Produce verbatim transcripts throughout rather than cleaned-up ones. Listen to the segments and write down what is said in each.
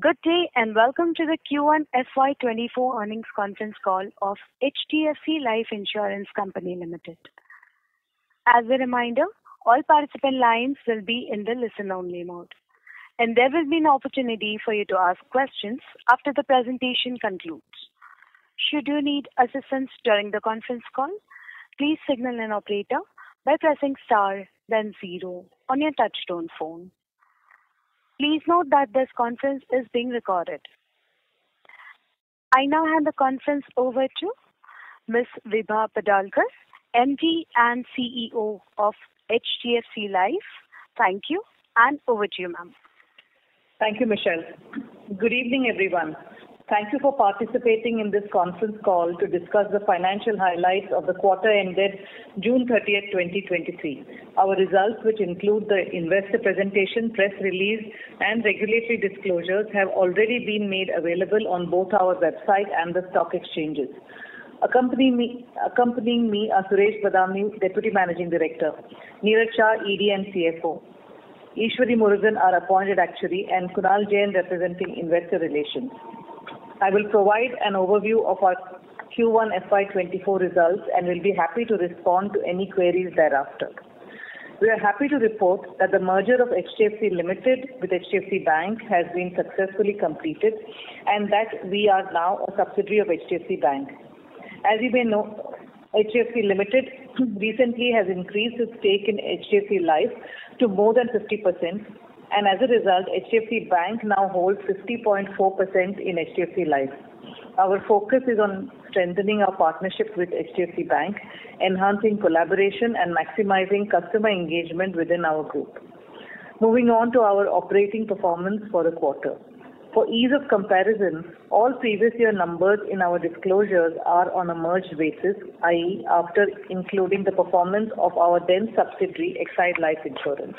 Good day and welcome to the Q one F Y twenty-four earnings conference call of H D F C Life Insurance Company Limited. As a reminder, all participant lines will be in the listen-only mode, and there will be an opportunity for you to ask questions after the presentation concludes. Should you need assistance during the conference call, please signal an operator by pressing star then zero on your touchtone phone. Please note that this conference is being recorded. I now hand the conference over to Miz Vibha Padalkar, M D and C E O of H D F C Life. Thank you, and over to you, ma'am. Thank you, Michelle. Good evening, everyone. Thank you for participating in this conference call to discuss the financial highlights of the quarter ended June thirtieth, twenty twenty-three. Our results, which include the investor presentation, press release, and regulatory disclosures, have already been made available on both our website and the stock exchanges. Accompanying me, accompanying me are Suresh Badami, Deputy Managing Director, Neera Shah, E D and C F O, Ishwari Murizan, our Appointed Actuary, and Kunal Jain, representing Investor Relations. I will provide an overview of our Q one F Y twenty-four results and will be happy to respond to any queries thereafter. We are happy to report that the merger of H D F C Limited with H D F C Bank has been successfully completed and that we are now a subsidiary of H D F C Bank. As you may know, H D F C Limited recently has increased its stake in H D F C Life to more than fifty percent. And as a result, H D F C Bank now holds fifty point four percent in H D F C Life. Our focus is on strengthening our partnership with H D F C Bank, enhancing collaboration and maximizing customer engagement within our group. Moving on to our operating performance for the quarter. For ease of comparison, all previous year numbers in our disclosures are on a merged basis, that is after including the performance of our then subsidiary, Exide Life Insurance.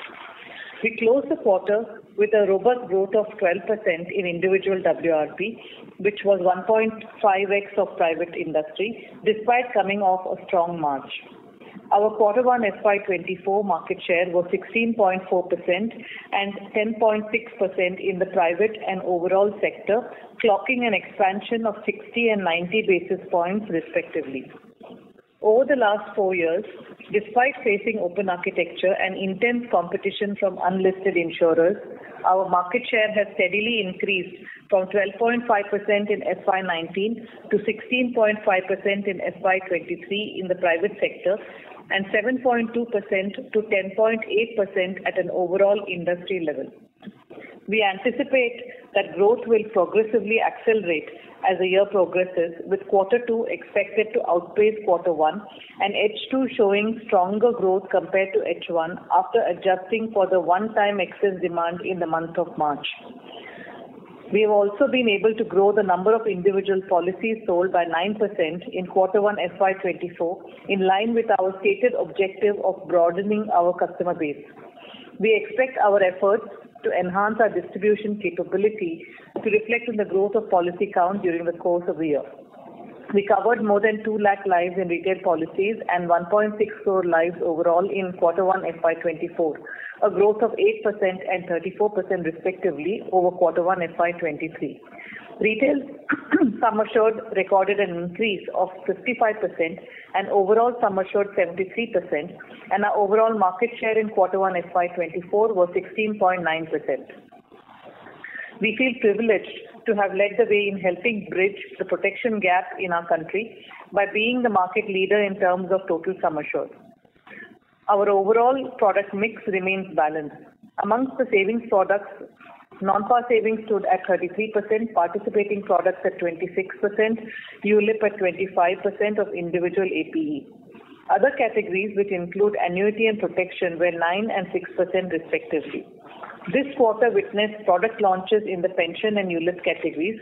We closed the quarter with a robust growth of twelve percent in individual W R P, which was one point five x of private industry, despite coming off a strong March. Our quarter one F Y twenty-four market share was sixteen point four percent and ten point six percent in the private and overall sector, clocking an expansion of sixty and ninety basis points respectively. Over the last four years, despite facing open architecture and intense competition from unlisted insurers, our market share has steadily increased from twelve point five percent in F Y nineteen to sixteen point five percent in F Y twenty-three in the private sector and seven point two percent to ten point eight percent at an overall industry level. We anticipate that growth will progressively accelerate as the year progresses, with quarter two expected to outpace quarter one and H two showing stronger growth compared to H one after adjusting for the one-time excess demand in the month of March. We have also been able to grow the number of individual policies sold by nine percent in quarter one F Y twenty-four, in line with our stated objective of broadening our customer base. We expect our efforts to enhance our distribution capability to reflect in the growth of policy count during the course of the year. We covered more than two lakh lives in retail policies and one point six crore lives overall in quarter one F Y twenty-four, a growth of eight percent and thirty-four percent respectively over quarter one F Y twenty-three. Retail sum assured recorded an increase of fifty-five percent and overall sum assured seventy-three percent, and our overall market share in quarter one F Y twenty-four was sixteen point nine percent. We feel privileged to have led the way in helping bridge the protection gap in our country by being the market leader in terms of total sum assured. Our overall product mix remains balanced. Amongst the savings products, non-par savings stood at thirty-three percent, participating products at twenty-six percent, U L I P at twenty-five percent of individual A P E. Other categories, which include annuity and protection, were nine and six percent respectively. This quarter witnessed product launches in the pension and U L I P categories,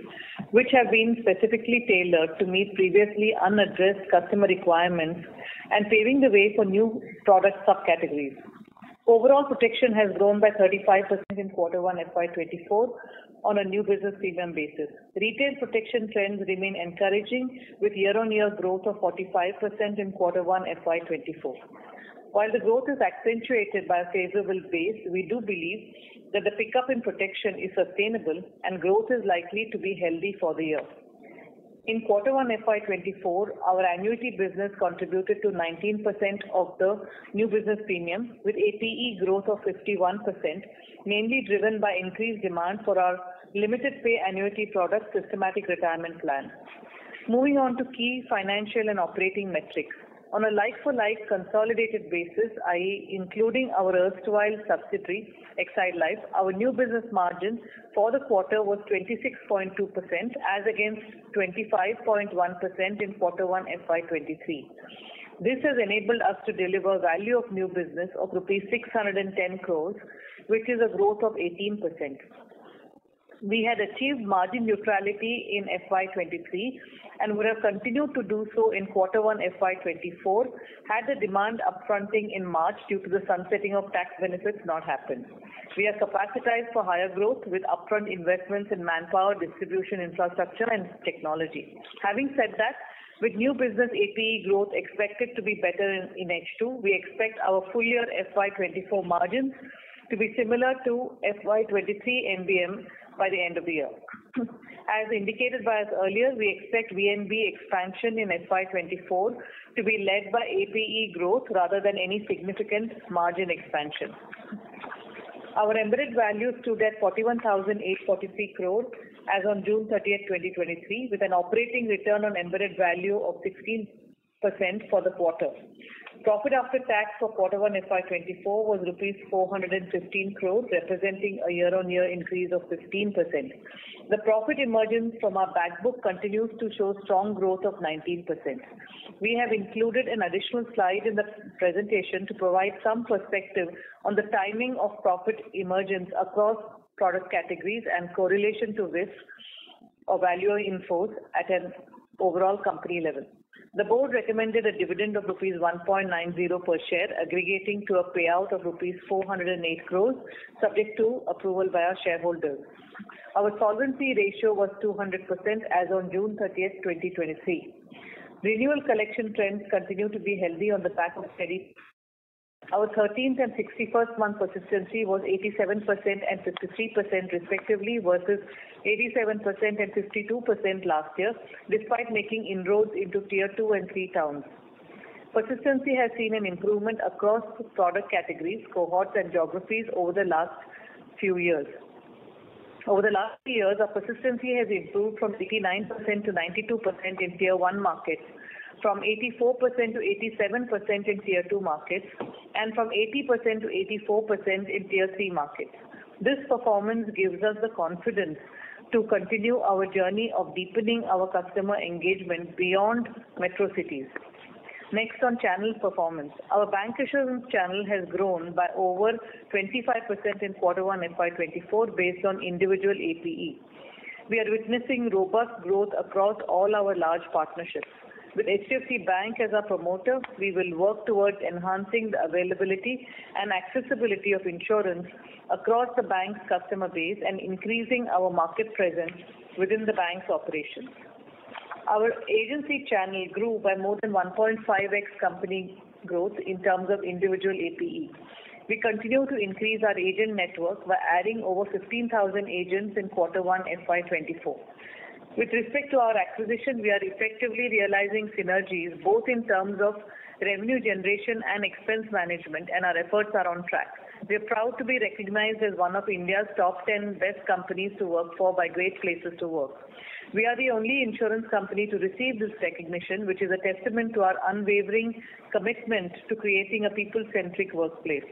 which have been specifically tailored to meet previously unaddressed customer requirements and paving the way for new product subcategories. Overall protection has grown by thirty-five percent in quarter one F Y twenty-four on a new business premium basis. Retail protection trends remain encouraging with year-on-year growth of forty-five percent in quarter one F Y twenty-four. While the growth is accentuated by a favorable base, we do believe that the pickup in protection is sustainable and growth is likely to be healthy for the year. In quarter one F Y twenty-four, our annuity business contributed to nineteen percent of the new business premium, with A P E growth of fifty-one percent, mainly driven by increased demand for our limited pay annuity product, Systematic Retirement Plan. Moving on to key financial and operating metrics. On a like-for-like consolidated basis, that is including our erstwhile subsidiary, Exide Life, our new business margin for the quarter was twenty-six point two percent as against twenty-five point one percent in quarter one F Y twenty-three. This has enabled us to deliver value of new business of rupees six hundred ten crores, which is a growth of eighteen percent. We had achieved margin neutrality in F Y twenty-three and would have continued to do so in quarter one F Y twenty-four had the demand upfronting in March due to the sunsetting of tax benefits not happened. We are capacitized for higher growth with upfront investments in manpower, distribution infrastructure and technology. Having said that, with new business A P E growth expected to be better in, in H two, we expect our full year F Y twenty-four margins to be similar to F Y twenty-three N B M by the end of the year. As indicated by us earlier, we expect V N B expansion in F Y twenty-four to be led by A P E growth rather than any significant margin expansion. Our embedded value stood at forty-one thousand eight hundred forty-three crore as on June thirtieth, twenty twenty-three, with an operating return on embedded value of sixteen percent for the quarter. Profit after tax for quarter one F Y twenty-four was rupees four hundred fifteen crores, representing a year-on-year increase of fifteen percent. The profit emergence from our back book continues to show strong growth of nineteen percent. We have included an additional slide in the presentation to provide some perspective on the timing of profit emergence across product categories and correlation to risk or value in force at an overall company level. The board recommended a dividend of rupees one point nine zero per share, aggregating to a payout of rupees four hundred eight crores, subject to approval by our shareholders. Our solvency ratio was two hundred percent as on June thirtieth, twenty twenty-three. Renewal collection trends continue to be healthy on the back of steady. Our thirteenth and sixty-first month persistency was eighty-seven percent and fifty-three percent respectively versus eighty-seven percent and fifty-two percent last year, despite making inroads into tier two and three towns. Persistency has seen an improvement across product categories, cohorts and geographies over the last few years. Over the last few years, our persistency has improved from eighty-nine percent to ninety-two percent in tier one markets, from eighty-four percent to eighty-seven percent in tier two markets, and from eighty percent to eighty-four percent in tier three markets. This performance gives us the confidence to continue our journey of deepening our customer engagement beyond metro cities. Next, on channel performance. Our bancassurance channel has grown by over twenty-five percent in quarter one F Y twenty-four based on individual A P E. We are witnessing robust growth across all our large partnerships. With H D F C Bank as our promoter, we will work towards enhancing the availability and accessibility of insurance across the bank's customer base and increasing our market presence within the bank's operations. Our agency channel grew by more than one point five x company growth in terms of individual A P E. We continue to increase our agent network by adding over fifteen thousand agents in quarter one F Y twenty-four. With respect to our acquisition, we are effectively realizing synergies both in terms of revenue generation and expense management, and our efforts are on track. We are proud to be recognized as one of India's top ten best companies to work for by Great Places to Work. We are the only insurance company to receive this recognition, which is a testament to our unwavering commitment to creating a people-centric workplace.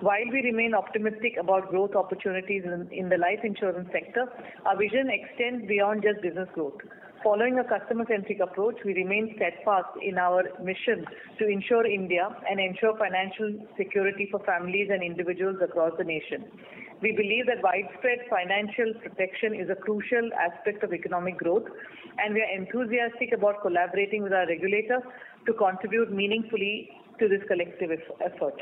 While we remain optimistic about growth opportunities in, in the life insurance sector, our vision extends beyond just business growth. Following a customer-centric approach, we remain steadfast in our mission to insure India and ensure financial security for families and individuals across the nation. We believe that widespread financial protection is a crucial aspect of economic growth, and we are enthusiastic about collaborating with our regulator to contribute meaningfully to this collective effort.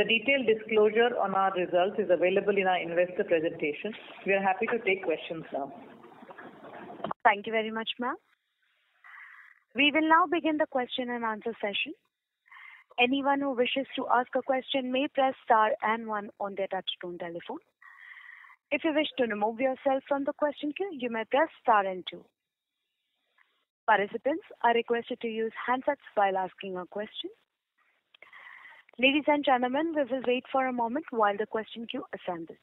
The detailed disclosure on our results is available in our investor presentation. We are happy to take questions now. Thank you very much, ma'am. We will now begin the question and answer session. Anyone who wishes to ask a question may press star and one on their touchtone telephone. If you wish to remove yourself from the question queue, you may press star and two. Participants are requested to use handsets while asking a question. Ladies and gentlemen, we will wait for a moment while the question queue assembles.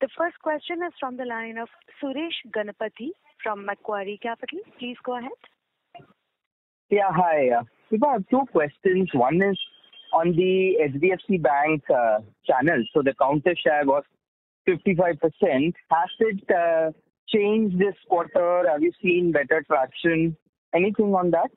The first question is from the line of Suresh Ganapati from Macquarie Capital. Please go ahead. Yeah, hi. Uh, I have two questions. One is on the H D F C Bank uh, channel. So the counter share was fifty-five percent. Has it uh, changed this quarter? Have you seen better traction? Anything on that?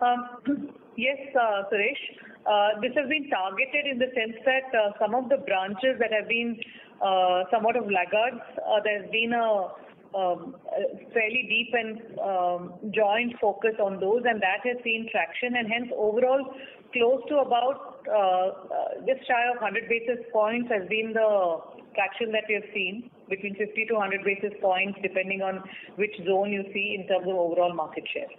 Um, yes, uh, Suresh. Uh, this has been targeted in the sense that uh, some of the branches that have been uh, somewhat of laggards, uh, there's been a, um, a fairly deep and um, joint focus on those, and that has seen traction, and hence overall close to about uh, uh, just shy of one hundred basis points has been the traction that we have seen, between fifty to one hundred basis points depending on which zone you see in terms of overall market share.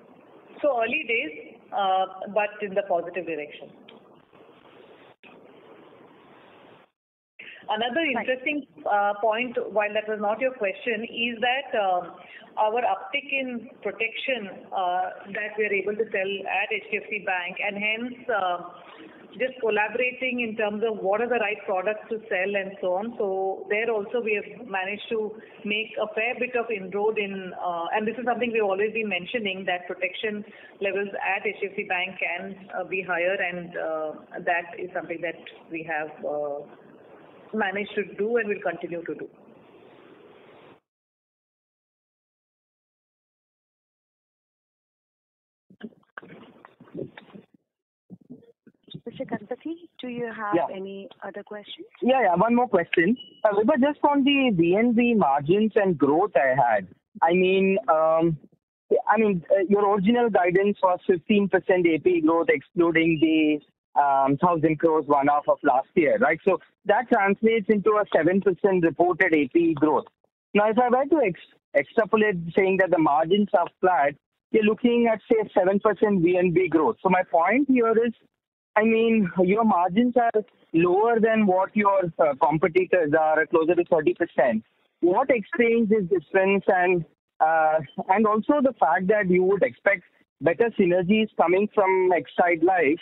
So early days, uh, but in the positive direction. Another interesting uh, point, while that was not your question, is that um, our uptick in protection uh, that we are able to sell at H D F C Bank, and hence uh, just collaborating in terms of what are the right products to sell and so on. So there also we have managed to make a fair bit of inroad in, uh, and this is something we've always been mentioning, that protection levels at H D F C Bank can uh, be higher, and uh, that is something that we have uh, managed to do and will continue to do. Mister Ganapati, do you have yeah. any other questions? Yeah, yeah, one more question. Uh, Vibha, just on the V N B margins and growth I had, I mean, um, I mean, uh, your original guidance was fifteen percent A P growth, excluding the um, one thousand crores one-off of last year, right? So that translates into a seven percent reported A P growth. Now, if I were to ex extrapolate saying that the margins are flat, you're looking at, say, seven percent V N B growth. So my point here is, I mean, your margins are lower than what your uh, competitors are, closer to thirty percent. What explains this difference, and uh, and also the fact that you would expect better synergies coming from Exide Life?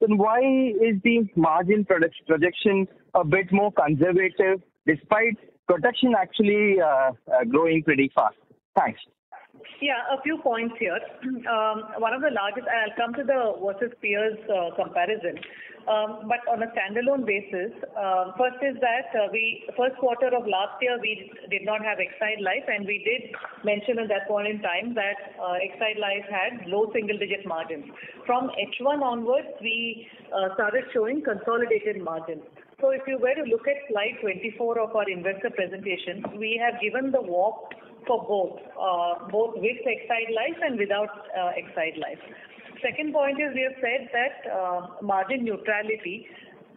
Then why is the margin projection a bit more conservative, despite protection actually uh, uh, growing pretty fast? Thanks. Yeah, a few points here. Um, one of the largest, and I'll come to the versus peers uh, comparison, um, but on a standalone basis, uh, first is that uh, we, first quarter of last year, we did not have Exide Life, and we did mention at that point in time that uh, Exide Life had low single-digit margins. From H one onwards, we uh, started showing consolidated margins. So if you were to look at slide twenty-four of our investor presentation, we have given the walk for both, uh, both with Exide Life and without uh, Exide Life. Second point is, we have said that uh, margin neutrality.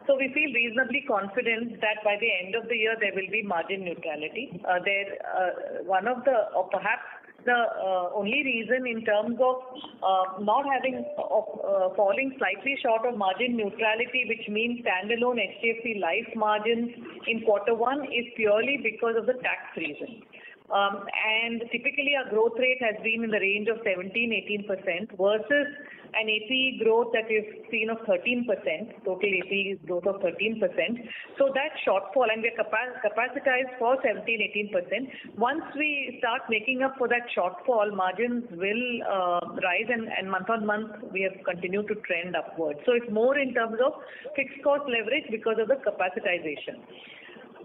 So we feel reasonably confident that by the end of the year there will be margin neutrality. Uh, there, uh, one of the, or perhaps the uh, only reason in terms of uh, not having, of uh, falling slightly short of margin neutrality, which means standalone H D F C Life margins in quarter one, is purely because of the tax reason. Um, and typically our growth rate has been in the range of seventeen to eighteen percent versus an A P E growth that we've seen of thirteen percent, total A P E growth of thirteen percent. So that shortfall, and we're capacitized for seventeen to eighteen percent. Once we start making up for that shortfall, margins will uh, rise, and, and month on month we have continued to trend upwards. So it's more in terms of fixed cost leverage because of the capacitization.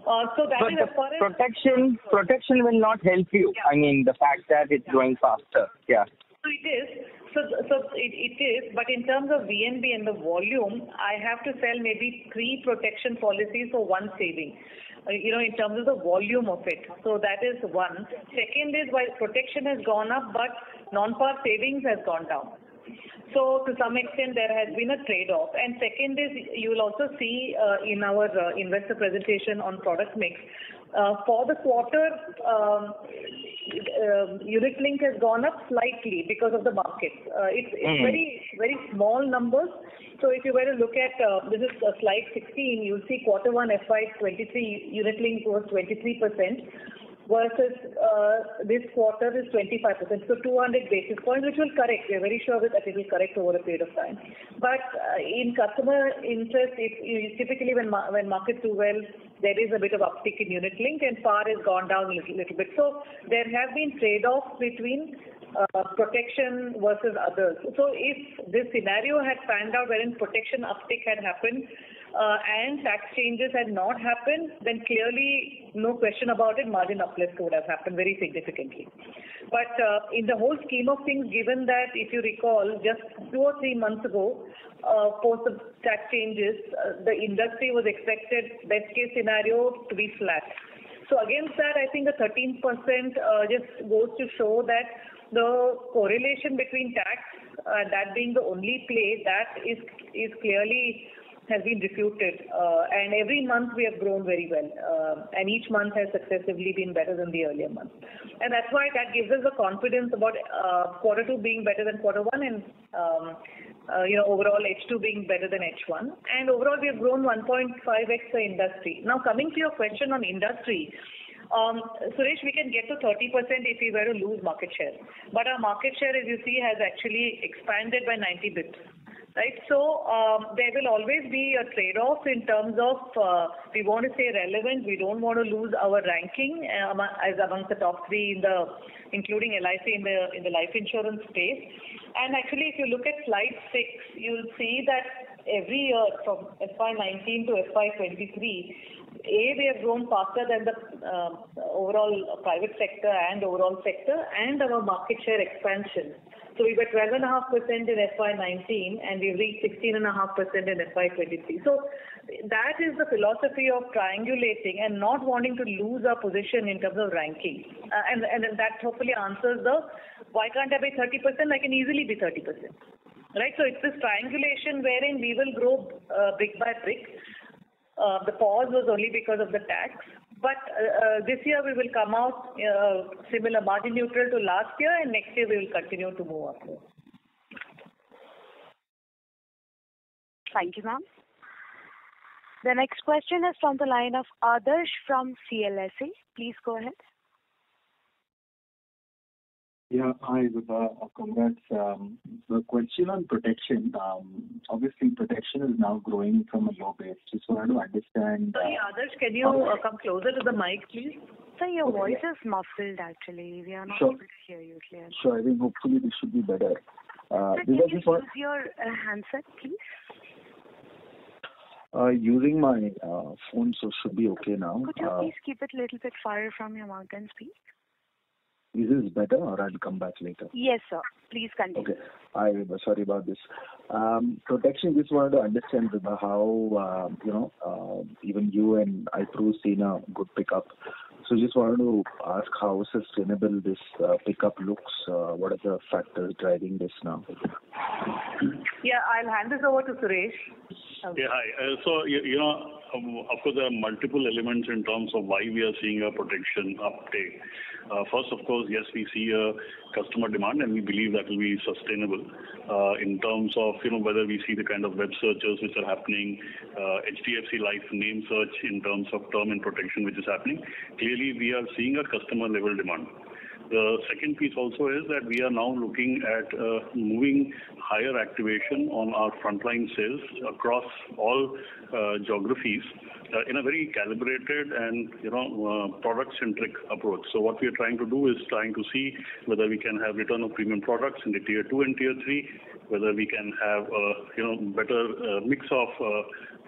Uh, so that but is as far as protection, protection will not help you. Yeah. I mean, the fact that it's growing faster. Yeah. So it is. So, so it, it is. But in terms of V N B and the volume, I have to sell maybe three protection policies for one saving, uh, you know, in terms of the volume of it. So that is one. Second is, while protection has gone up, but non-par savings has gone down. So to some extent there has been a trade-off. And second is, you will also see uh, in our uh, investor presentation on product mix, Uh, for the quarter, um, uh, unit link has gone up slightly because of the market. Uh, it's, it's mm. very, very small numbers. So if you were to look at, uh, this is uh, slide sixteen, you'll see quarter one F Y twenty-three, unit link was twenty-three percent versus uh, this quarter is twenty-five percent. So two hundred basis points, which will correct. We're very sure that it will correct over a period of time. But uh, in customer interest, if you, typically when, ma when markets do well, there is a bit of uptick in unit link and par has gone down a little, little bit. So there have been trade-offs between uh, protection versus others. So if this scenario had panned out wherein protection uptick had happened uh, and tax changes had not happened, then clearly, no question about it, margin uplift would have happened very significantly. But uh, in the whole scheme of things, given that, if you recall, just two or three months ago, uh, post the tax changes, uh, the industry was expected, best case scenario, to be flat. So against that, I think the thirteen percent uh, just goes to show that the correlation between tax, uh, that being the only play, that is is clearly has been refuted. Uh, and every month we have grown very well. Uh, and each month has successively been better than the earlier month. And that's why that gives us the confidence about uh, quarter two being better than quarter one and um, Uh, you know, overall H two being better than H one. And overall, we have grown one point five x the industry. Now, coming to your question on industry, um, Suresh, we can get to thirty percent if we were to lose market share. But our market share, as you see, has actually expanded by ninety bits. Right? So, um, there will always be a trade-off in terms of, uh, we want to stay relevant, we don't want to lose our ranking um, as amongst the top three in the, including L I C in the, in the life insurance space. And actually, if you look at slide six, you'll see that every year from F Y nineteen to F Y twenty-three, A, we have grown faster than the uh, overall private sector and overall sector, and our market share expansion. So we were twelve point five percent in F Y nineteen, and we've reached sixteen point five percent in F Y twenty-three. So that is the philosophy of triangulating and not wanting to lose our position in terms of ranking. Uh, and, and that hopefully answers the, why can't I be thirty percent? I can easily be thirty percent. Right? So it's this triangulation wherein we will grow uh, brick by brick. Uh, the pause was only because of the tax. But uh, this year we will come out uh, similar margin neutral to last year, and next year we will continue to move upwards. Thank you, ma'am. The next question is from the line of Adarsh from C L S A. Please go ahead. Yeah, hi, Vibha. Congrats. Um, the question on protection. Um, obviously, protection is now growing from a low base. Just wanted to understand. Sorry, uh, Adarsh, can you uh, come closer to the mic, please? Sir, your okay. voice is muffled, actually. We are not sure. able to hear you clearly. Sure, I think hopefully this should be better. Uh, Sir, can you use want... your uh, handset, please? Uh, using my uh, phone, so should be okay now. Could you uh, please keep it a little bit far from your mouth and speak? Is this better, or I'll come back later? Yes, sir. Please continue. Okay. I, sorry about this. Um, protection, just wanted to understand how, uh, you know, uh, even you and iPro's seen a good pickup. So just wanted to ask how sustainable this uh, pickup looks. Uh, what are the factors driving this now? Yeah, I'll hand this over to Suresh. Okay. Yeah, hi. Uh, so, you, you know, of course, there are multiple elements in terms of why we are seeing a protection uptake. Uh, first, of course, yes, we see a customer demand, and we believe that will be sustainable uh, in terms of, you know, whether we see the kind of web searches which are happening, uh, H D F C Life name search in terms of term and protection which is happening. Clearly, we are seeing a customer level demand. The second piece also is that we are now looking at uh, moving higher activation on our frontline sales across all uh, geographies uh, in a very calibrated and, you know, uh, product-centric approach. So what we are trying to do is trying to see whether we can have return of premium products in the tier two and tier three, whether we can have a, you know, better uh, mix of uh,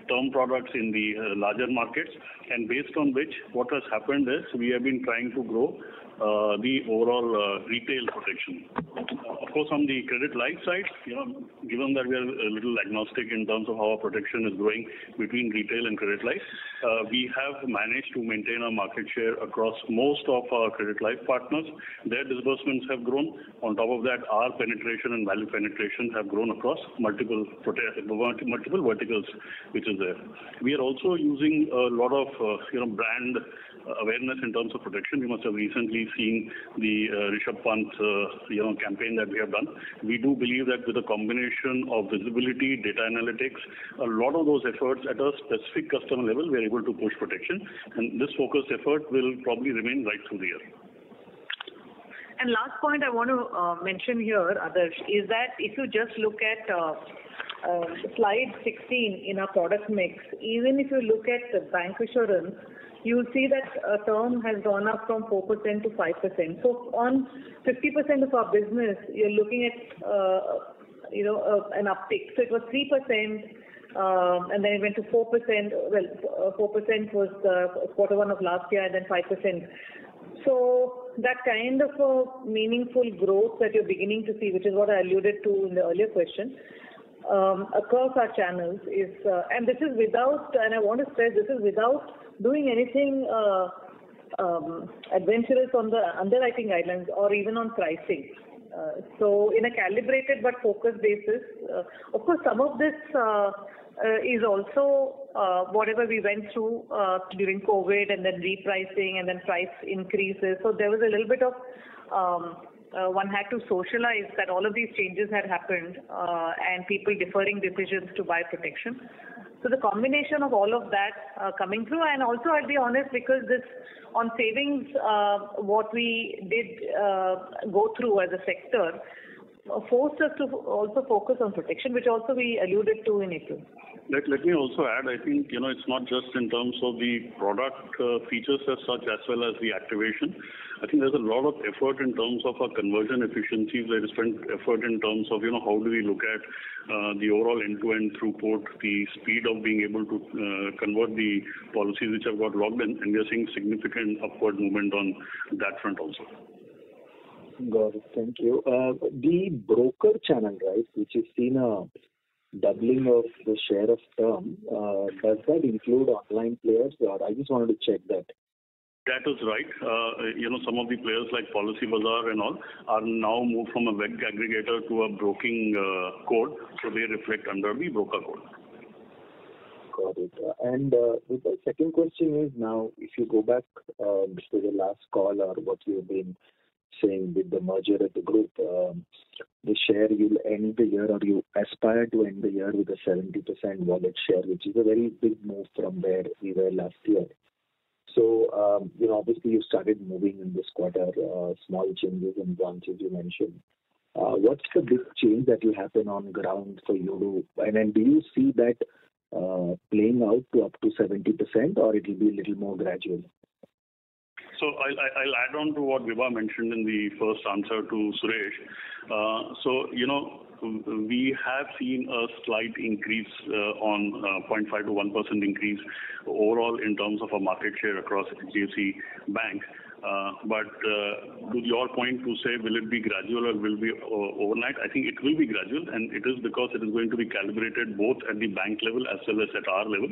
term products in the uh, larger markets, and based on which what has happened is we have been trying to grow Uh, the overall uh, retail protection. Uh, of course, on the credit life side, you know, given that we are a little agnostic in terms of how our protection is growing between retail and credit life, uh, we have managed to maintain our market share across most of our credit life partners. Their disbursements have grown. On top of that, our penetration and value penetration have grown across multiple multiple verticals, which is there. We are also using a lot of uh, you know brand awareness in terms of protection. You must have recently seen the uh, Rishabh Pant uh, you know campaign that we have done. We do believe that with a combination of visibility, data analytics, a lot of those efforts at a specific customer level, we are able to push protection, and this focused effort will probably remain right through the year. And last point I want to uh, mention here, Adarsh, is that if you just look at uh, uh, slide sixteen in our product mix, even if you look at the bank insurance, you'll see that a term has gone up from four percent to five percent. So on fifty percent of our business, you're looking at uh, you know uh, an uptick. So it was three percent. Um, and then it went to four percent, well, four percent was uh, quarter one of last year, and then five percent. So that kind of a meaningful growth that you're beginning to see, which is what I alluded to in the earlier question, um, across our channels is, uh, and this is without, and I want to stress, this is without doing anything uh, um, adventurous on the underwriting guidelines or even on pricing. Uh, so in a calibrated but focused basis, uh, of course, some of this uh, Uh, is also uh, whatever we went through uh, during COVID, and then repricing, and then price increases. So there was a little bit of um, uh, one had to socialize that all of these changes had happened, uh, and people deferring decisions to buy protection. So the combination of all of that uh, coming through, and also I'll be honest, because this on savings, uh, what we did uh, go through as a sector, forced us to also focus on protection, which also we alluded to in April. Let, let me also add, I think, you know, it's not just in terms of the product uh, features as such, as well as the activation. I think there's a lot of effort in terms of our conversion efficiencies. There is effort in terms of, you know, how do we look at uh, the overall end-to-end throughput, the speed of being able to uh, convert the policies which have got logged in, and we are seeing significant upward movement on that front also. Got it. Thank you. Uh, the broker channel, right, which has seen a doubling of the share of term, uh, does that include online players? Or I just wanted to check that. That is right. Uh, you know, some of the players like Policy Bazaar and all are now moved from a web aggregator to a broking uh, code, so they reflect under the broker code. Got it. Uh, and uh, the second question is now, if you go back uh, to the last call or what you've been saying with the merger of the group, um, the share you'll end the year, or you aspire to end the year with a seventy percent wallet share, which is a very big move from where we were last year. So, um, you know, obviously you started moving in this quarter, uh, small changes and branches you mentioned. Uh, what's the big change that will happen on ground for you to, and then do you see that uh, playing out to up to seventy percent, or it will be a little more gradual? So I'll, I'll add on to what Vibha mentioned in the first answer to Suresh. Uh, so, you know, we have seen a slight increase uh, on uh, zero point five to one percent increase overall in terms of our market share across H D F C Bank. Uh, but uh, to your point to say, will it be gradual or will it be uh, overnight? I think it will be gradual, and it is because it is going to be calibrated both at the bank level as well as at our level.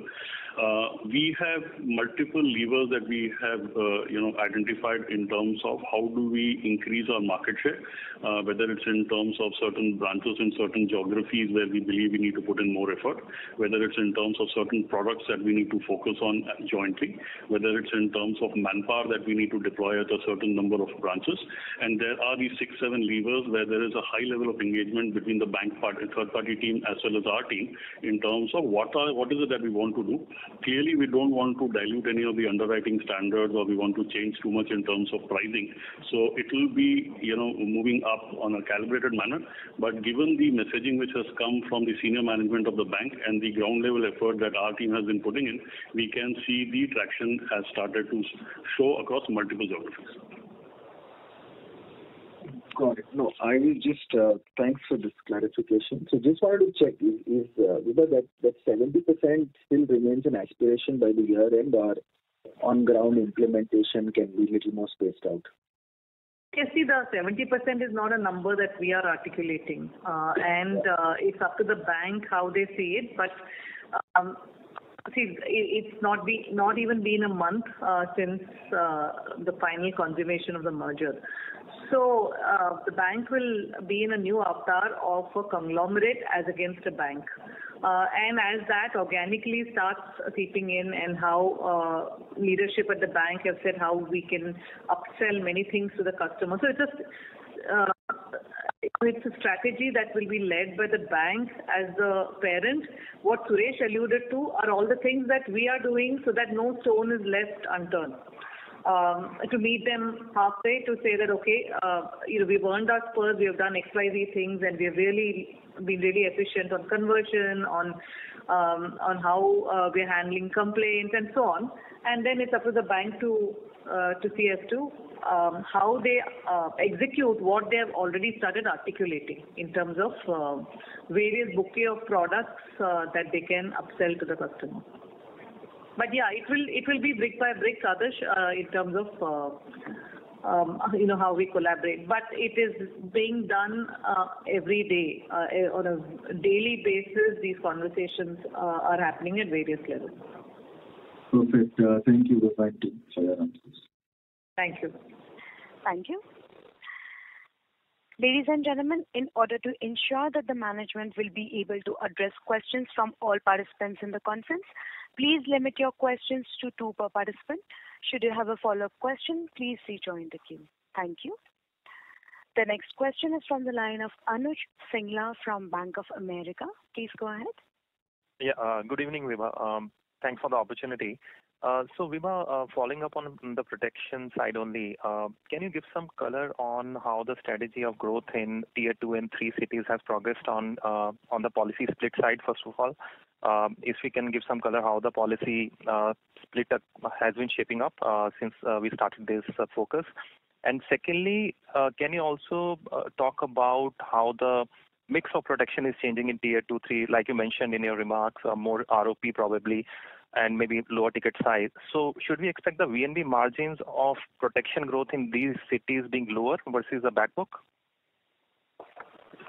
Uh, we have multiple levers that we have uh, you know, identified in terms of how do we increase our market share, uh, whether it's in terms of certain branches in certain geographies where we believe we need to put in more effort, whether it's in terms of certain products that we need to focus on jointly, whether it's in terms of manpower that we need to deploy at a certain number of branches. And there are these six, seven levers where there is a high level of engagement between the bank part and third party team as well as our team in terms of what are what is it that we want to do. Clearly, we don't want to dilute any of the underwriting standards, or we want to change too much in terms of pricing. So it will be, you know, moving up on a calibrated manner. But given the messaging which has come from the senior management of the bank and the ground level effort that our team has been putting in, we can see the traction has started to show across multiple geographies. Got it. No, I will just, uh, thanks for this clarification. So just wanted to check, is, is uh, whether that, that seventy percent still remains an aspiration by the year end, or on ground implementation can be a little more spaced out? Yes, see, the seventy percent is not a number that we are articulating, uh, and uh, it's up to the bank how they see it. But um, see, it's not be not even been a month uh, since uh, the final consummation of the merger. So uh, the bank will be in a new avatar of a conglomerate as against a bank. Uh, and as that organically starts seeping in, and how uh, leadership at the bank have said how we can upsell many things to the customer. So it's a, uh, it's a strategy that will be led by the bank as the parent. What Suresh alluded to are all the things that we are doing so that no stone is left unturned. Um, to meet them halfway, to say that, okay, uh, you know, we've earned our spurs, we have done X Y Z things, and we've really been really efficient on conversion, on um, on how uh, we're handling complaints, and so on. And then it's up to the bank to uh, to see as to um, how they uh, execute what they have already started articulating in terms of uh, various bouquet of products uh, that they can upsell to the customer. But yeah, it will it will be brick by brick, Adarsh, uh, in terms of uh, um, you know how we collaborate. But it is being done uh, every day uh, on a daily basis. These conversations uh, are happening at various levels. Perfect. Uh, thank you, Vibha team, for your answers. Thank you. Thank you. Ladies and gentlemen, in order to ensure that the management will be able to address questions from all participants in the conference, please limit your questions to two per participant. Should you have a follow-up question, please rejoin the queue. Thank you. The next question is from the line of Anush Singla from Bank of America. Please go ahead. Yeah, uh, good evening, Vibha. Um, thanks for the opportunity. Uh, so, Vibha, uh, following up on the protection side only, uh, can you give some color on how the strategy of growth in tier two and three cities has progressed on uh, on the policy split side, first of all? Um, if we can give some color how the policy uh, split up has been shaping up uh, since uh, we started this uh, focus. And secondly, uh, can you also uh, talk about how the mix of protection is changing in tier two, three, like you mentioned in your remarks, uh, more R O P probably, and maybe lower ticket size. So should we expect the V N B margins of protection growth in these cities being lower versus the back book?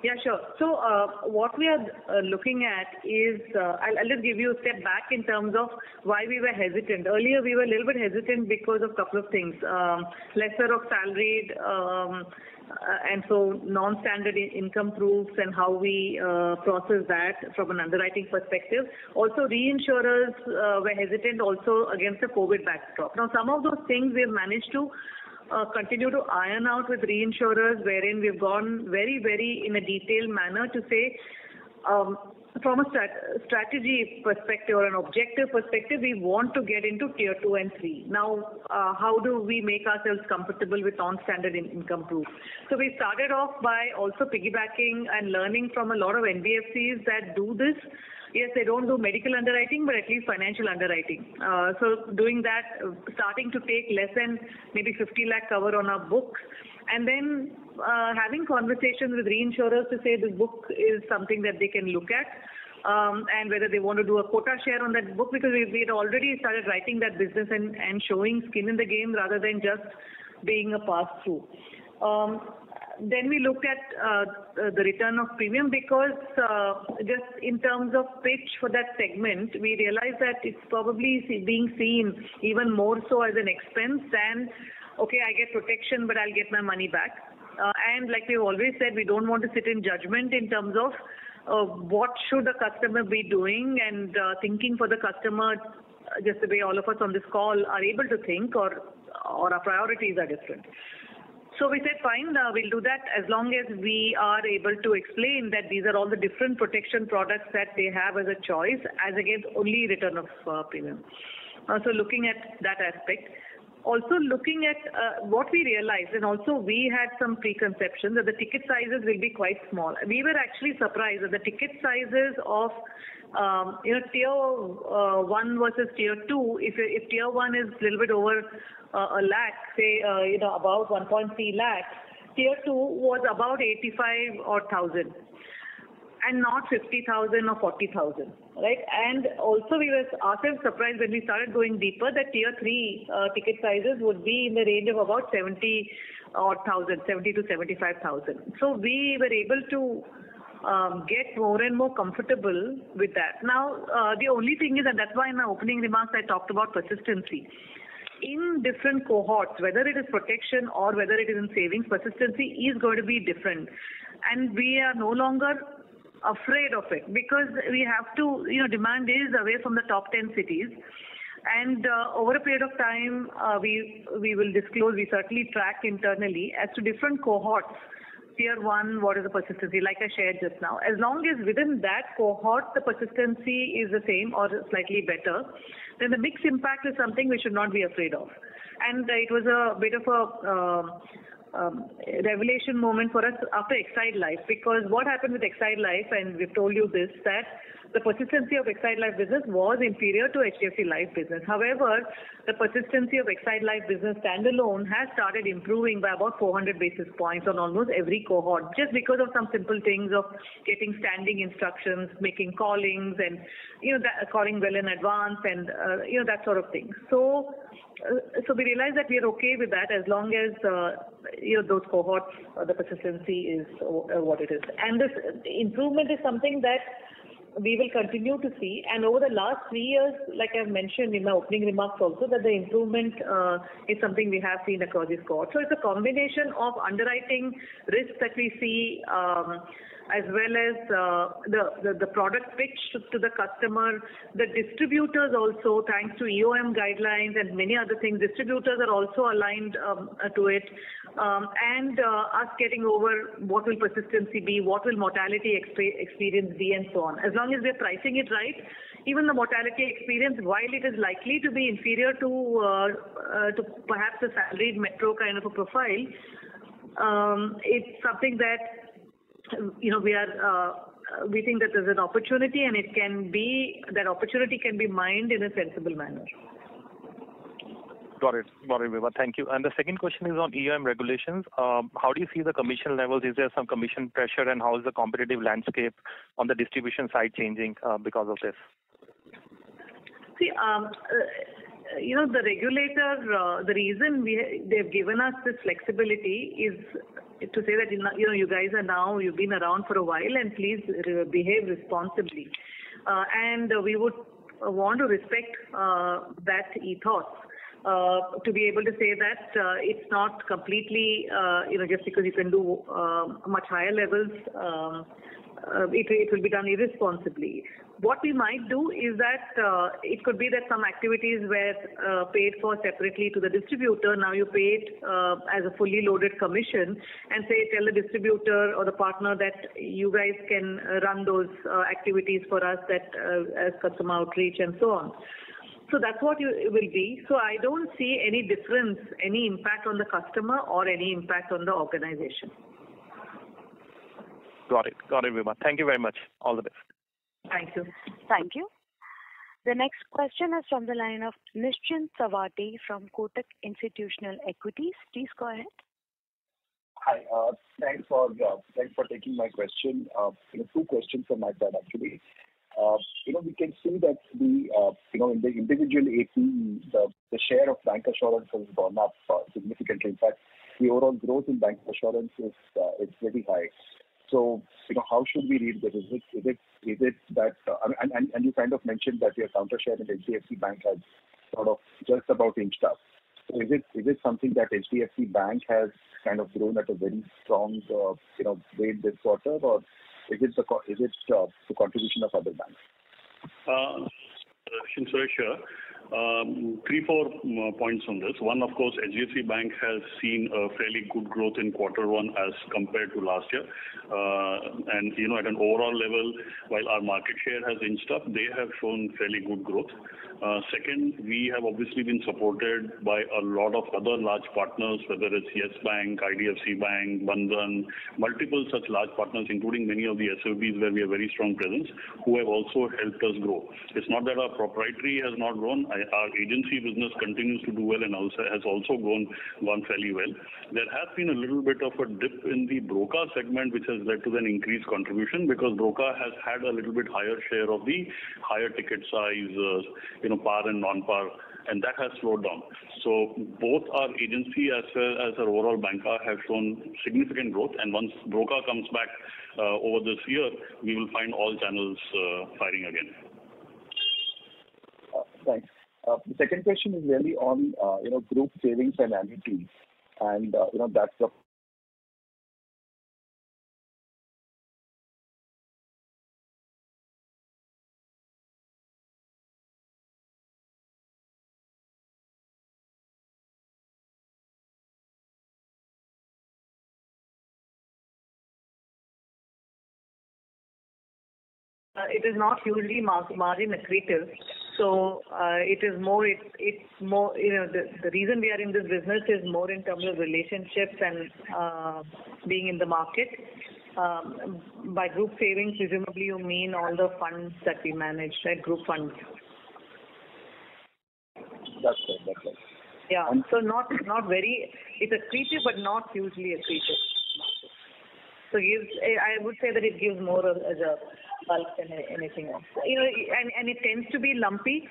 Yeah, sure. So uh, what we are uh, looking at is, uh, I'll, I'll just give you a step back in terms of why we were hesitant. Earlier, we were a little bit hesitant because of a couple of things. Um, lesser of salaried um, and so non-standard income proofs and how we uh, process that from an underwriting perspective. Also, reinsurers uh, were hesitant also against the COVID backdrop. Now, some of those things we have managed to Uh, continue to iron out with reinsurers, wherein we've gone very, very in a detailed manner to say, um, from a strat- strategy perspective or an objective perspective, we want to get into tier two and three. Now, uh, how do we make ourselves comfortable with non-standard in- income proof? So we started off by also piggybacking and learning from a lot of N B F Cs that do this. Yes, they don't do medical underwriting, but at least financial underwriting. Uh, so doing that, starting to take less than maybe fifty lakh cover on our book, and then uh, having conversations with reinsurers to say this book is something that they can look at, um, and whether they want to do a quota share on that book, because we had already started writing that business and, and showing skin in the game rather than just being a pass-through. Um, Then we looked at uh, the return of premium because uh, just in terms of pitch for that segment, we realized that it's probably being seen even more so as an expense than, okay, I get protection, but I'll get my money back. Uh, and like we've always said, we don't want to sit in judgment in terms of uh, what should the customer be doing and uh, thinking for the customer, just the way all of us on this call are able to think, or, or our priorities are different. So we said, fine, uh, we'll do that as long as we are able to explain that these are all the different protection products that they have as a choice, as against only return of uh, premium. Uh, so looking at that aspect. Also looking at uh, what we realized, and also we had some preconceptions that the ticket sizes will be quite small. We were actually surprised that the ticket sizes of um, you know tier uh, one versus tier two. If if tier one is a little bit over uh, a lakh, say uh, you know about one point three lakh, tier two was about eighty-five or thousand. and not fifty thousand or forty thousand, right? And also we were ourselves surprised when we started going deeper that tier three uh, ticket sizes would be in the range of about seventy odd thousand, seventy to seventy-five thousand. So we were able to Um, get more and more comfortable with that. Now, uh, the only thing is, and that's why in my opening remarks I talked about persistency. In different cohorts, whether it is protection or whether it is in savings, persistency is going to be different. And we are no longer afraid of it because we have to, you know, demand is away from the top ten cities. And uh, over a period of time, uh, we, we will disclose, we certainly track internally as to different cohorts. Tier one, what is the persistency, like I shared just now. As long as within that cohort, the persistency is the same or slightly better, then the mix impact is something we should not be afraid of. And it was a bit of a uh, um, revelation moment for us after Exide Life, because what happened with Exide Life, and we've told you this, that the persistency of Exide Life business was inferior to H D F C Life business. However, the persistency of Exide Life business standalone has started improving by about four hundred basis points on almost every cohort, just because of some simple things of getting standing instructions, making callings, and you know that, calling well in advance, and uh, you know that sort of thing. So, uh, so we realize that we are okay with that as long as uh, you know those cohorts, uh, the persistency is uh, what it is, and this improvement is something that we will continue to see. And over the last three years, like I've mentioned in my opening remarks also, that the improvement uh, is something we have seen across this cohort. So it's a combination of underwriting risks that we see, um, as well as uh, the, the, the product pitch to the customer. The distributors also, thanks to E O M guidelines and many other things, distributors are also aligned um, to it. Um, and uh, us getting over what will persistency be, what will mortality exp- experience be, and so on. As long as we are pricing it right, even the mortality experience, while it is likely to be inferior to uh, uh, to perhaps a salaried metro kind of a profile, um, it's something that you know we are uh, we think that there's an opportunity, and it can be that opportunity can be mined in a sensible manner. Got it. Got it, Vibha. Thank you. And the second question is on E O M regulations. Um, how do you see the commission levels? Is there some commission pressure, and how is the competitive landscape on the distribution side changing uh, because of this? See, um, uh, you know, the regulator, uh, the reason we they've given us this flexibility is to say that, you know, you guys are now, you've been around for a while, and please behave responsibly. Uh, and we would want to respect uh, that ethos. Uh, to be able to say that uh, it's not completely, uh, you know, just because you can do uh, much higher levels, um, uh, it, it will be done irresponsibly. What we might do is that uh, it could be that some activities were uh, paid for separately to the distributor. Now you pay it uh, as a fully loaded commission, and say tell the distributor or the partner that you guys can run those uh, activities for us, that uh, as customer outreach and so on. So that's what you, it will be. So I don't see any difference, any impact on the customer or any impact on the organization. Got it. Got it, Vibha. Thank you very much. All the best. Thank you. Thank you. The next question is from the line of Nishant Savate from Kotak Institutional Equities. Please go ahead. Hi. Uh, thanks for uh, thanks for taking my question. Uh, two questions from my side, actually. Uh, you know, we can see that the, uh, you know, in the individual A P E, the, the share of bancassurance has gone up uh, significantly. In fact, the overall growth in bancassurance is uh, it's very high. So, you know, how should we read this? Is it, is it, is it that, uh, and, and, and you kind of mentioned that your counter share in H D F C Bank has sort of just about inched up. So is it, is it something that H D F C Bank has kind of grown at a very strong, uh, you know, rate this quarter, or is it the, is it, uh, the contribution of other banks? Uh, Suresh, um, three, four points on this. One, of course, H D F C Bank has seen a fairly good growth in quarter one as compared to last year. Uh, and, you know, at an overall level, while our market share has inched up, they have shown fairly good growth. Uh, second, we have obviously been supported by a lot of other large partners, whether it's Yes Bank, I D F C Bank, Bandhan, multiple such large partners, including many of the S O Bs where we have very strong presence, who have also helped us grow. It's not that our proprietary has not grown. I our agency business continues to do well and also has also gone, gone fairly well. There has been a little bit of a dip in the broker segment, which has led to an increased contribution because broker has had a little bit higher share of the higher ticket size, uh, you know, par and non-par, and that has slowed down. So both our agency as well as our overall banker have shown significant growth, and once broker comes back uh, over this year, we will find all channels uh, firing again. Uh, thanks. Uh, the second question is really on, uh, you know, group savings and annuities, and, uh, you know, that's the Uh, it is not hugely mar margin accretive, so uh, it is more. It's it's more. You know, the, the reason we are in this business is more in terms of relationships and uh, being in the market. Um, by group savings, presumably you mean all the funds that we manage, right? Group funds. That's right. That's right. Yeah. And so not not very. It's accretive, but not hugely accretive. So gives, I would say that it gives more as a bulk than anything else. You know, and, and it tends to be lumpy.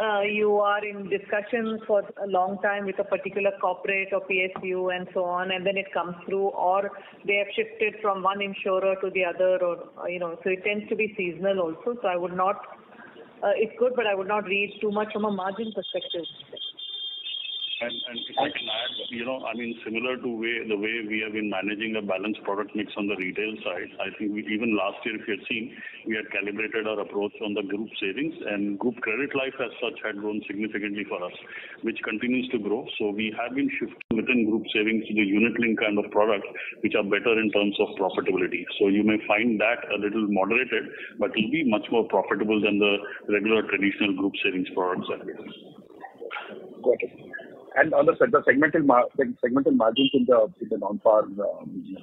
Uh, you are in discussions for a long time with a particular corporate or P S U and so on, and then it comes through, or they have shifted from one insurer to the other, or, you know, so it tends to be seasonal also. So I would not, uh, it's good, but I would not read too much from a margin perspective. And, and if I can add, you know, I mean, similar to way, the way we have been managing a balanced product mix on the retail side, I think we, even last year, if you had seen, we had calibrated our approach on the group savings, and group credit life as such had grown significantly for us, which continues to grow. So we have been shifting within group savings to the unit link kind of products, which are better in terms of profitability. So you may find that a little moderated, but it will be much more profitable than the regular traditional group savings products. Got it. And on the, the segmental mar segmental margins in the in the non-par um, business.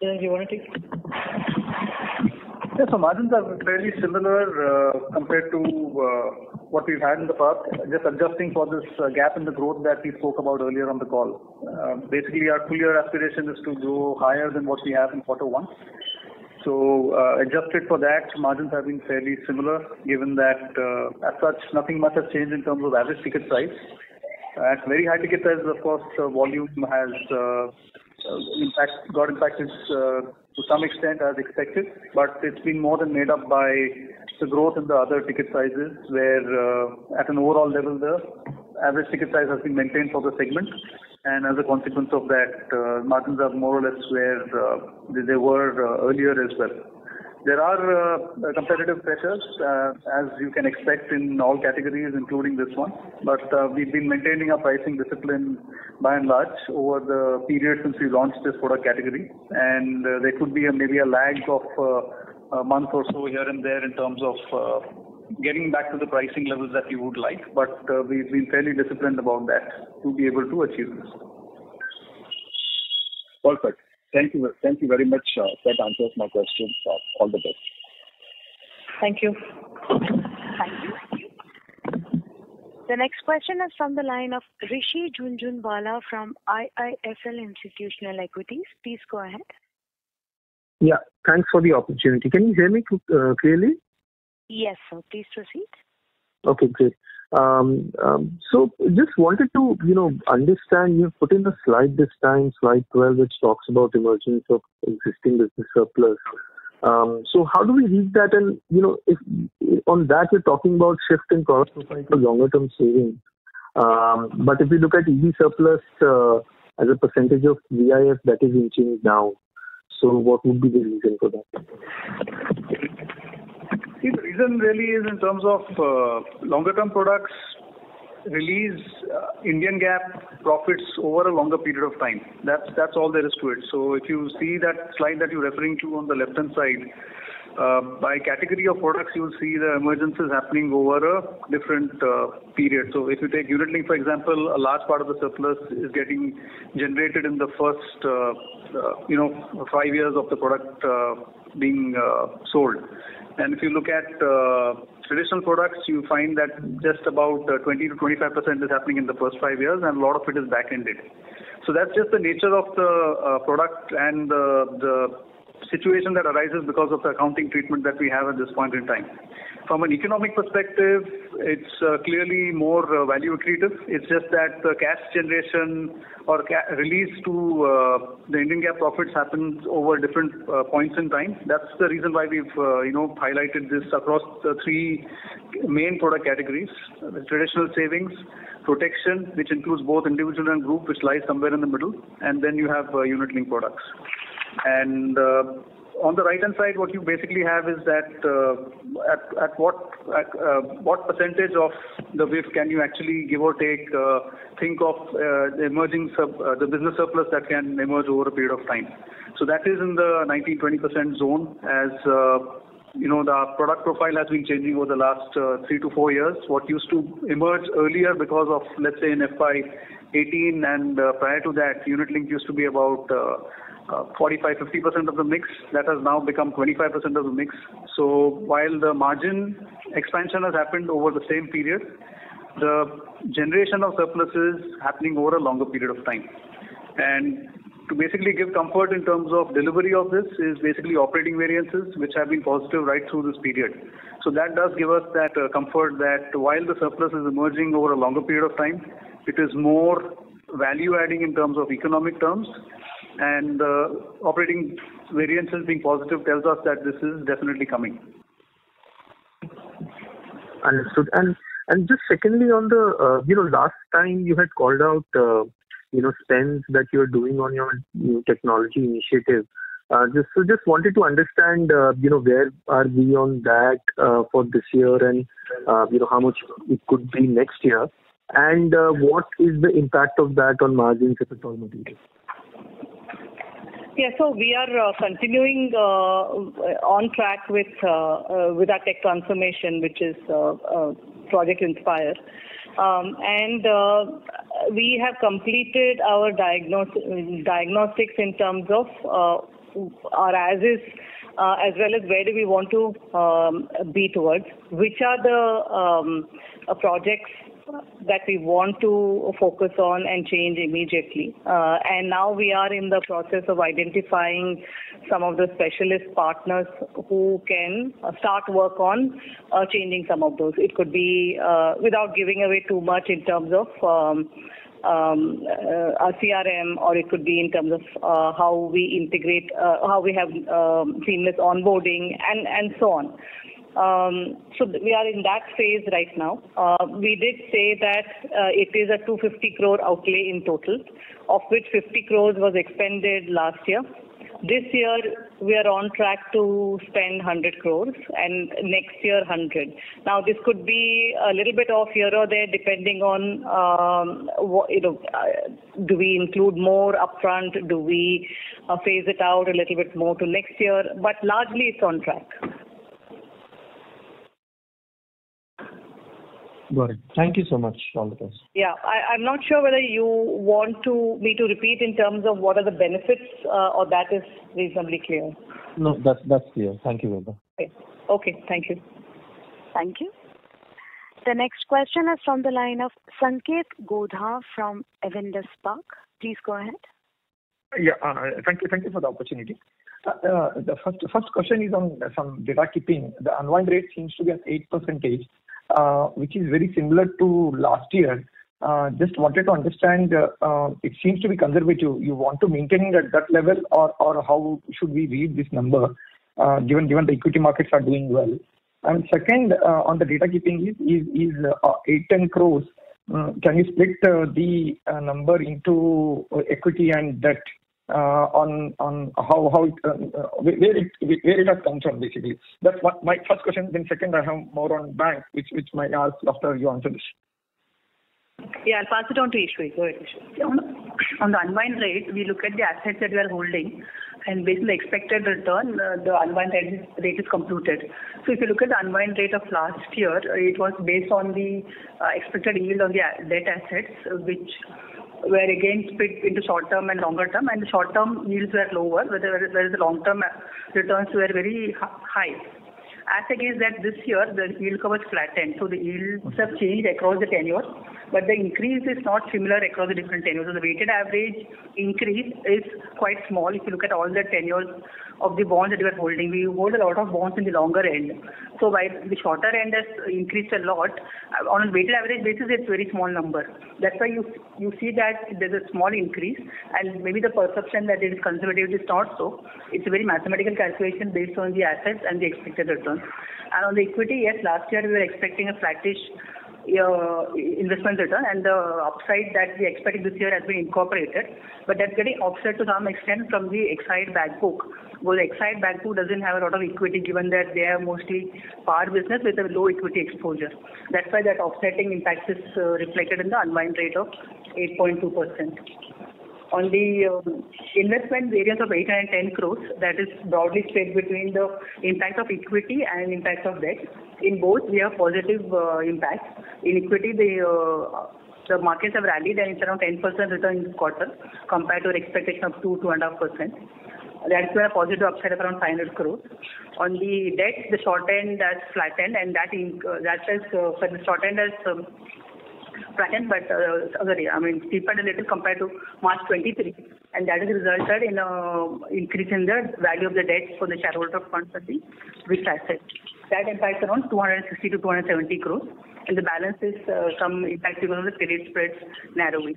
Yeah, you want to take? Yeah, so margins are fairly similar uh, compared to uh, what we've had in the past. Just adjusting for this uh, gap in the growth that we spoke about earlier on the call. Uh, basically, our full-year aspiration is to grow higher than what we have in quarter one. So uh, adjusted for that, margins have been fairly similar, given that uh, as such, nothing much has changed in terms of average ticket size. At very high ticket size, of course, uh, volume has uh, impact, got impacted uh, to some extent as expected, but it's been more than made up by the growth in the other ticket sizes, where uh, at an overall level, the average ticket size has been maintained for the segment. And as a consequence of that, uh, margins are more or less where uh, they were uh, earlier as well. There are uh, competitive pressures, uh, as you can expect in all categories, including this one. But uh, we've been maintaining our pricing discipline by and large over the period since we launched this product category. And uh, there could be a, maybe a lag of uh, a month or so here and there in terms of uh, getting back to the pricing levels that you would like, but uh, we've been fairly disciplined about that to be able to achieve this. Perfect. Thank you. Thank you very much. Uh, that answers my questions. Uh, all the best. Thank you. Thank you. The next question is from the line of Rishi Junjunwala from I I F L Institutional Equities. Please go ahead. Yeah. Thanks for the opportunity. Can you hear me uh, clearly? Yes, sir. Please proceed. Okay, great. Um, um, so, just wanted to, you know, understand, you've put in a slide this time, slide twelve, which talks about emergence of existing business surplus. Um, so, how do we read that? And, you know, if on that we're talking about shift in cost to longer-term savings. Um, but if we look at E B surplus uh, as a percentage of V I F, that is inching down. So, what would be the reason for that? See, the reason really is in terms of uh, longer-term products release uh, Indian GAAP profits over a longer period of time. That's that's all there is to it. So if you see that slide that you're referring to on the left-hand side, uh, by category of products, you'll see the emergences happening over a different uh, period. So if you take unit link, for example, a large part of the surplus is getting generated in the first, uh, uh, you know, five years of the product uh, being uh, sold. And if you look at uh, traditional products, you find that just about uh, twenty to twenty-five percent is happening in the first five years, and a lot of it is back-ended. So that's just the nature of the uh, product and the, the situation that arises because of the accounting treatment that we have at this point in time. From an economic perspective, it's uh, clearly more uh, value accretive. It's just that the cash generation or ca- release to uh, the Indian GAAP profits happens over different uh, points in time. That's the reason why we've uh, you know highlighted this across the three main product categories: the traditional savings, protection, which includes both individual and group, which lies somewhere in the middle, and then you have uh, unit-linked products. And uh, on the right-hand side, what you basically have is that uh, at, at what at, uh, what percentage of the W I F can you actually give or take uh, think of uh, the emerging sub, uh, the business surplus that can emerge over a period of time. So that is in the nineteen to twenty percent zone as uh, you know the product profile has been changing over the last uh, three to four years. What used to emerge earlier because of, let's say, in F Y eighteen and uh, prior to that, unit link used to be about Uh, Uh, forty-five to fifty percent of the mix. That has now become twenty-five percent of the mix. So while the margin expansion has happened over the same period, the generation of surplus is happening over a longer period of time. And to basically give comfort in terms of delivery of this is basically operating variances, which have been positive right through this period. So that does give us that uh, comfort that while the surplus is emerging over a longer period of time, it is more value adding in terms of economic terms. And uh, operating variances being positive tells us that this is definitely coming. Understood. And and just secondly, on the uh, you know last time you had called out uh, you know spends that you are doing on your new technology initiative. Uh, just so just wanted to understand uh, you know where are we on that uh, for this year, and uh, you know how much it could be next year, and uh, what is the impact of that on margins, if at all material? Yeah, so we are uh, continuing uh, on track with uh, uh, with our tech transformation, which is uh, uh, Project Inspire, um, and uh, we have completed our diagnos- diagnostics in terms of uh, our as-is, uh, as well as where do we want to um, be towards, which are the um, uh, projects that we want to focus on and change immediately. Uh, and now we are in the process of identifying some of the specialist partners who can start work on uh, changing some of those. It could be, uh, without giving away too much in terms of um, um, uh, our C R M, or it could be in terms of uh, how we integrate, uh, how we have um, seamless onboarding and, and so on. Um, so we are in that phase right now. Uh, we did say that uh, it is a two hundred fifty crore outlay in total, of which fifty crores was expended last year. This year, we are on track to spend one hundred crores and next year one hundred. Now, this could be a little bit off here or there depending on, um, what, you know, uh, do we include more upfront? Do we uh, phase it out a little bit more to next year? But largely, it's on track. Got it. Thank you so much, all the best. Yeah, I, I'm not sure whether you want to me to repeat in terms of what are the benefits, uh, or that is reasonably clear. No, that's that's clear. Thank you, Vibha. Okay. Okay. Thank you. Thank you. The next question is from the line of Sanket Godha from Avendus Park. Please go ahead. Yeah. Uh, thank you. Thank you for the opportunity. Uh, the first first question is on some data keeping. The unwind rate seems to be at eight percentage. Uh, which is very similar to last year. Uh, just wanted to understand, uh, uh, it seems to be conservative. You want to maintain it at that level, or or how should we read this number, uh, given given the equity markets are doing well? And second, uh, on the data keeping is, is, is uh, eight to ten crores. Uh, can you split uh, the uh, number into equity and debt uh, on on how, how it, uh, where, it, where it has come from, basically? That's what my first question. Then second, I have more on bank, which which might ask after you answer this. Yeah, I'll pass it on to Ishwari. Go ahead, Ishwari. On, on the unwind rate, we look at the assets that we are holding, and based on the expected return, uh, the unwind rate is, rate is computed. So if you look at the unwind rate of last year, it was based on the uh, expected yield on the debt assets, which were again split into short-term and longer-term, and the short-term yields were lower, whereas the long-term returns were very high. As against that, this year, the yield curve was flattened. So the yields have changed across the tenures, but the increase is not similar across the different tenures. So the weighted average increase is quite small if you look at all the tenures of the bonds that we are holding. We hold a lot of bonds in the longer end. So while the shorter end has increased a lot, on a weighted average basis, it's a very small number. That's why you you see that there's a small increase, and maybe the perception that it is conservative is not so. It's a very mathematical calculation based on the assets and the expected return. And on the equity, yes, last year we were expecting a flattish uh, investment return, and the upside that we expected this year has been incorporated, but that's getting offset to some extent from the Exide back book. Well, the Exide back book doesn't have a lot of equity, given that they are mostly par business with a low equity exposure. That's why that offsetting impact is uh, reflected in the unwind rate of eight point two percent. On the uh, investment variance of eight hundred ten crores, that is broadly spread between the impact of equity and impact of debt. In both, we have positive uh, impacts. In equity, the, uh, the markets have rallied, and it's around ten percent return in this quarter compared to an expectation of two to two point five percent. That's where a positive upside of around five hundred crores. On the debt, the short end has flattened, and that in, uh, that is uh, for the short end has um, flattened, but uh, sorry, I mean steepened a little compared to March twenty-three, and that has resulted in an increase in the value of the debt for the shareholder funds of the fixed asset. That impacts around two hundred sixty to two hundred seventy crores, and the balance is uh, some impact because of the period spreads narrowing.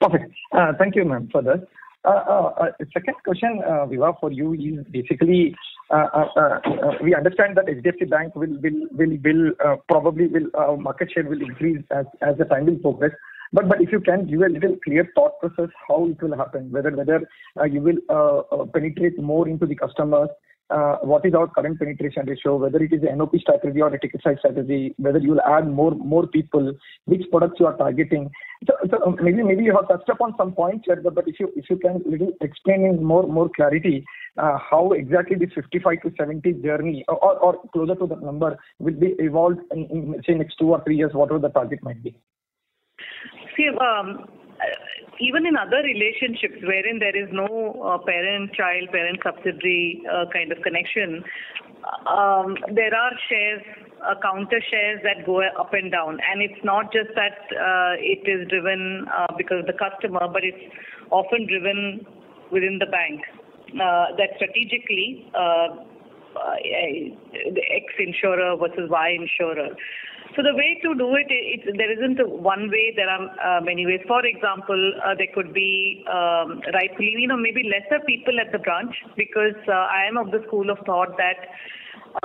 Perfect. Uh, thank you, ma'am, for that. Uh, uh, uh, second question, uh, Vibha, for you is basically uh, uh, uh, uh, we understand that H D F C Bank will will will will uh, probably will uh, market share will increase as as the time will progress. But but if you can give a little clear thought process how it will happen, whether whether uh, you will uh, uh, penetrate more into the customers. Uh, what is our current penetration ratio, whether it is an N O P strategy or a ticket size strategy, whether you will add more more people, which products you are targeting. So, so maybe maybe you have touched upon some points here, but, but if you if you can little explain in more more clarity uh, how exactly this fifty-five to seventy journey or, or, or closer to that number will be evolved in, in say next two or three years, whatever the target might be. See, um, even in other relationships wherein there is no uh, parent-child, parent-subsidiary uh, kind of connection, um, there are shares, uh, counter shares that go up and down. And it's not just that uh, it is driven uh, because of the customer, but it's often driven within the bank. Uh, that strategically, uh, the X insurer versus Y insurer. So the way to do it, it, it there isn't a one way. There are uh, many ways. For example, uh, there could be um, rightfully, you know, maybe lesser people at the branch, because uh, I am of the school of thought that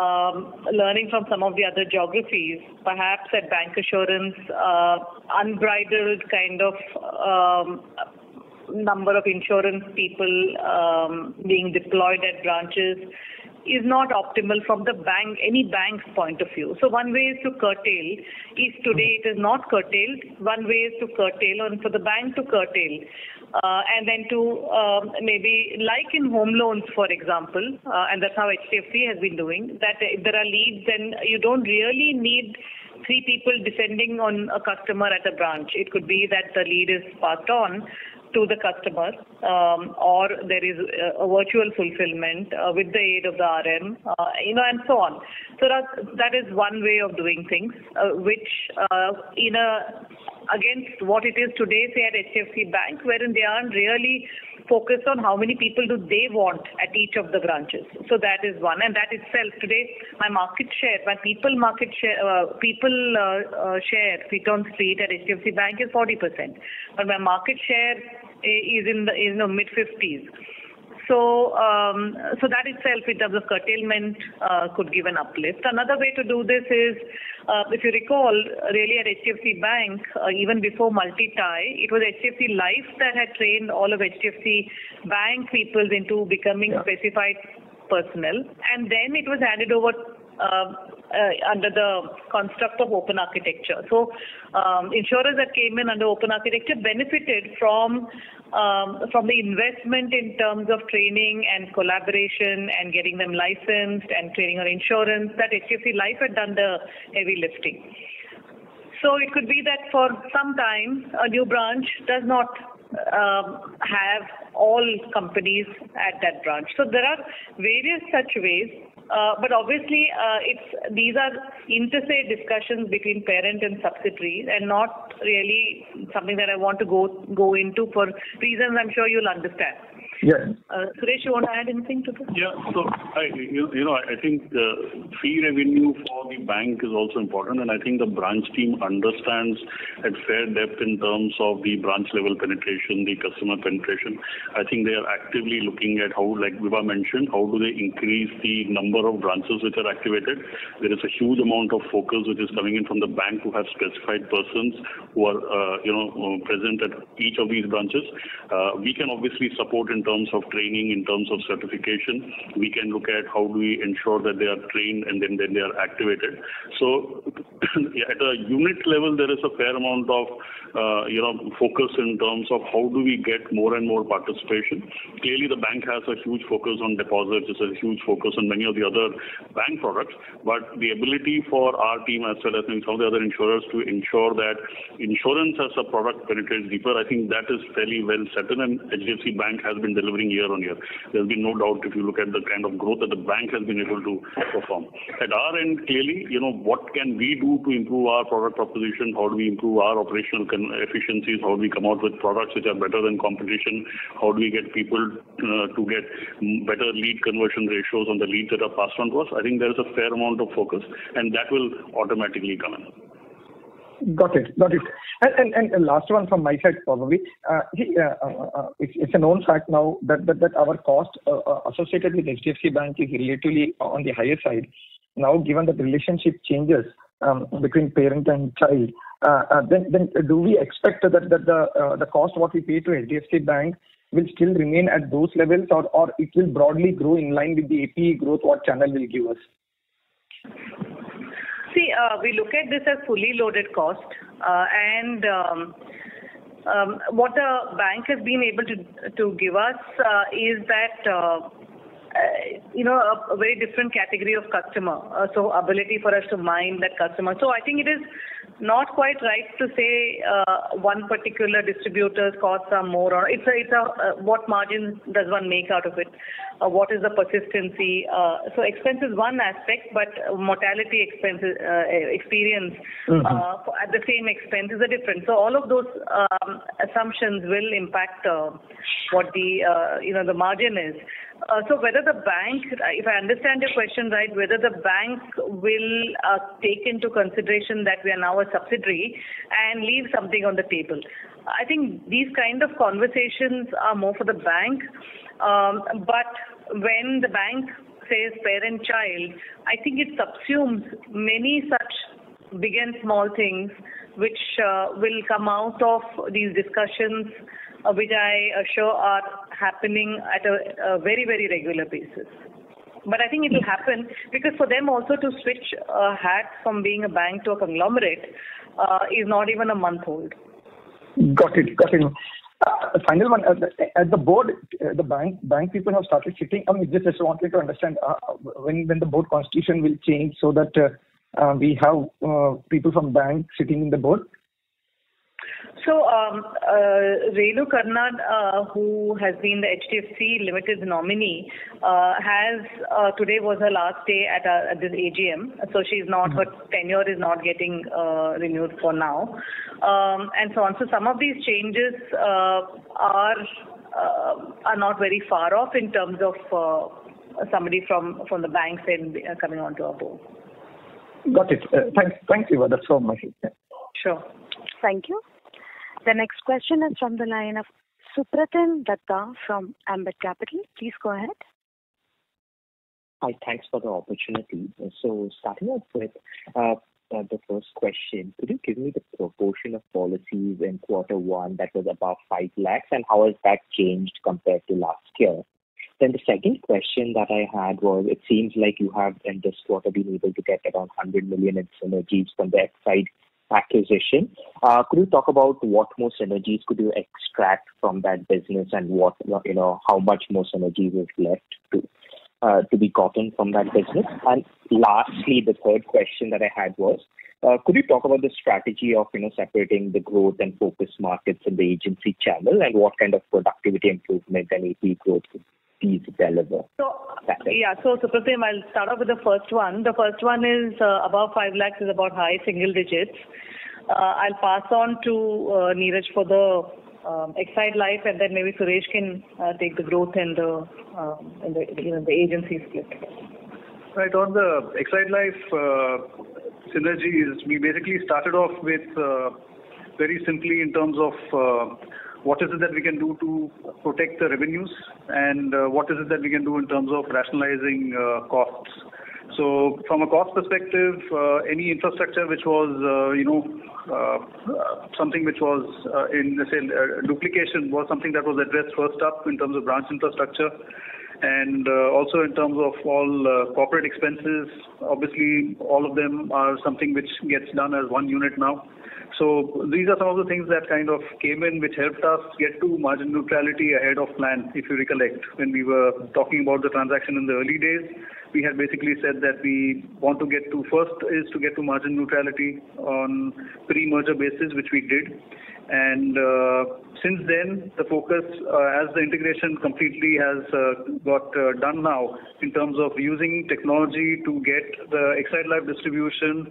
um, learning from some of the other geographies, perhaps at bancassurance, uh, unbridled kind of um, number of insurance people um, being deployed at branches is not optimal from the bank, any bank's point of view. So one way is to curtail. If today it is not curtailed, one way is to curtail, and for the bank to curtail. Uh, and then to uh, maybe, like in home loans, for example, uh, and that's how H D F C has been doing, that if there are leads, then you don't really need three people descending on a customer at a branch. It could be that the lead is passed on to the customer, um, or there is a, a virtual fulfillment uh, with the aid of the R M, uh, you know, and so on. So that, that is one way of doing things, uh, which uh, in a, against what it is today, say at H D F C Bank, wherein they aren't really focused on how many people do they want at each of the branches. So that is one, and that itself today, my market share, my people market share, uh, people uh, uh, share feet on street at H D F C Bank is forty percent, but my market share is in the is in the mid fifties. So, um, so that itself, in terms of curtailment, uh, could give an uplift. Another way to do this is, uh, if you recall, really at H D F C Bank, uh, even before multi-tie, it was H D F C Life that had trained all of H D F C Bank people into becoming yeah. specified personnel, and then it was handed over Uh, uh, under the construct of open architecture. So um, insurers that came in under open architecture benefited from um, from the investment in terms of training and collaboration and getting them licensed and training on insurance that H D F C Life had done the heavy lifting. So it could be that for some time, a new branch does not um, have all companies at that branch. So there are various such ways. Uh, but obviously, uh, it's these are inter se discussions between parent and subsidiary, and not really something that I want to go go into for reasons I'm sure you'll understand. Yeah. Uh, Suresh, you want to add anything to this? Yeah. So I, you, you know, I think the fee revenue for the bank is also important, and I think the branch team understands at fair depth in terms of the branch level penetration, the customer penetration. I think they are actively looking at how, like Vibha mentioned, how do they increase the number of branches which are activated. There is a huge amount of focus which is coming in from the bank to have specified persons who are uh, you know present at each of these branches. Uh, we can obviously support in terms of training, in terms of certification. We can look at how do we ensure that they are trained and then, then they are activated. So at a unit level, there is a fair amount of uh, you know focus in terms of how do we get more and more participation. Clearly, the bank has a huge focus on deposits. It's a huge focus on many of the other bank products, but the ability for our team as well as some of the other insurers to ensure that insurance as a product penetrates deeper, I think that is fairly well settled, and H D F C Bank has been delivering year on year. There's been no doubt if you look at the kind of growth that the bank has been able to perform. At our end, clearly, you know, what can we do to improve our product proposition? How do we improve our operational efficiencies? How do we come out with products which are better than competition? How do we get people uh, to get better lead conversion ratios on the leads that are passed on to us? I think there is a fair amount of focus, and that will automatically come in. Got it, got it. And and, and last one from my side probably. Uh, uh, uh, it's, it's a known fact now that that, that our cost uh, associated with H D F C Bank is relatively on the higher side. Now, given that the relationship changes um, between parent and child, uh, uh, then then do we expect that that the uh, the cost what we pay to H D F C Bank will still remain at those levels, or, or it will broadly grow in line with the A P E growth what channel will give us? See, uh, we look at this as fully loaded cost, uh, and um, um, what the bank has been able to, to give us uh, is that uh, Uh, you know, a, a very different category of customer. Uh, so ability for us to mine that customer. So I think it is not quite right to say uh, one particular distributor's costs are more. Or it's a, it's a uh, what margin does one make out of it? Uh, what is the persistency? Uh, so expense is one aspect, but mortality expenses, uh, experience mm-hmm. uh, at the same expense is a different. So all of those um, assumptions will impact uh, what the uh, you know the margin is. Uh, so whether the bank, if I understand your question right, whether the bank will uh, take into consideration that we are now a subsidiary and leave something on the table. I think these kind of conversations are more for the bank. Um, but when the bank says parent-child, I think it subsumes many such big and small things which uh, will come out of these discussions, Uh, which I assure are happening at a, a very, very regular basis. But I think it will happen because for them also to switch a hat from being a bank to a conglomerate uh, is not even a month old. Got it, got it. Uh, final one, at the, at the board, uh, the bank bank people have started sitting. I mean, just, just wanted to understand uh, when, when the board constitution will change so that uh, uh, we have uh, people from bank sitting in the board. So, um, uh, Rayu Karnad, uh, who has been the H D F C Limited nominee, uh, has uh, today was her last day at, a, at this A G M. So she's not her tenure is not getting uh, renewed for now, um, and so on. So some of these changes uh, are uh, are not very far off in terms of uh, somebody from from the banks and uh, coming onto our board. Got it. Uh, thanks, thanks, Eva. That's so much. Yeah. Sure. Thank you. The next question is from the line of Supratim Datta from Amber Capital. Please go ahead. Hi, thanks for the opportunity. So starting off with uh, uh, the first question, could you give me the proportion of policies in quarter one that was above five lakhs, and how has that changed compared to last year? Then the second question that I had was, it seems like you have in this quarter been able to get around one hundred million in synergies from the Exide acquisition. Uh, could you talk about what more synergies could you extract from that business, and what you know how much more synergies is left to? uh, to be gotten from that business? And lastly, the third question that I had was, uh, could you talk about the strategy of, you know, separating the growth and focus markets in the agency channel, and what kind of productivity improvement and A P growth these deliver? So, yeah, so Supratim, I'll start off with the first one. The first one is uh, above five lakhs is about high single digits. Uh, I'll pass on to uh, Neeraj for the um, Exide Life, and then maybe Suresh can uh, take the growth and the, um, and the, you know, the agency split. Right, on the Exide Life uh, synergies, we basically started off with uh, very simply in terms of uh, what is it that we can do to protect the revenues, and uh, what is it that we can do in terms of rationalizing uh, costs. So from a cost perspective, uh, any infrastructure which was, uh, you know, uh, something which was uh, in, say, uh, duplication was something that was addressed first up in terms of branch infrastructure, and uh, also in terms of all uh, corporate expenses. Obviously, all of them are something which gets done as one unit now. So these are some of the things that kind of came in, which helped us get to margin neutrality ahead of plan. If you recollect, when we were talking about the transaction in the early days, we had basically said that we want to get to, first is to get to margin neutrality on pre-merger basis, which we did. And uh, since then, the focus, uh, as the integration completely has uh, got uh, done now, in terms of using technology to get the Exide Life distribution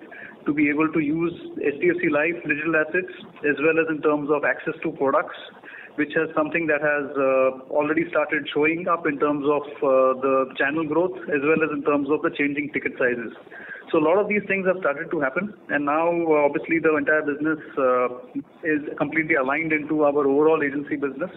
to be able to use H D F C Life digital assets, as well as in terms of access to products, which is something that has uh, already started showing up in terms of uh, the channel growth, as well as in terms of the changing ticket sizes. So a lot of these things have started to happen, and now uh, obviously the entire business uh, is completely aligned into our overall agency business.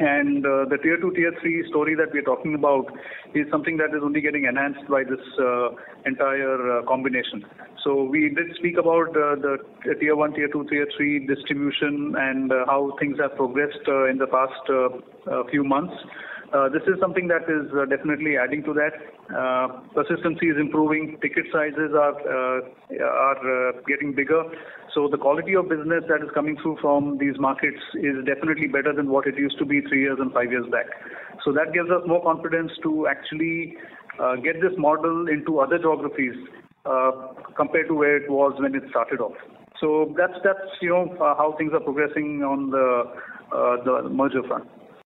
And uh, the tier two, tier three story that we're talking about is something that is only getting enhanced by this uh, entire uh, combination. So we did speak about uh, the tier one, tier two, tier three distribution, and uh, how things have progressed uh, in the past uh, uh, few months. Uh, this is something that is uh, definitely adding to that. Uh, persistency is improving, ticket sizes are uh, are uh, getting bigger. So the quality of business that is coming through from these markets is definitely better than what it used to be three years and five years back. So that gives us more confidence to actually uh, get this model into other geographies uh, compared to where it was when it started off. So that's, that's you know, uh, how things are progressing on the, uh, the merger front.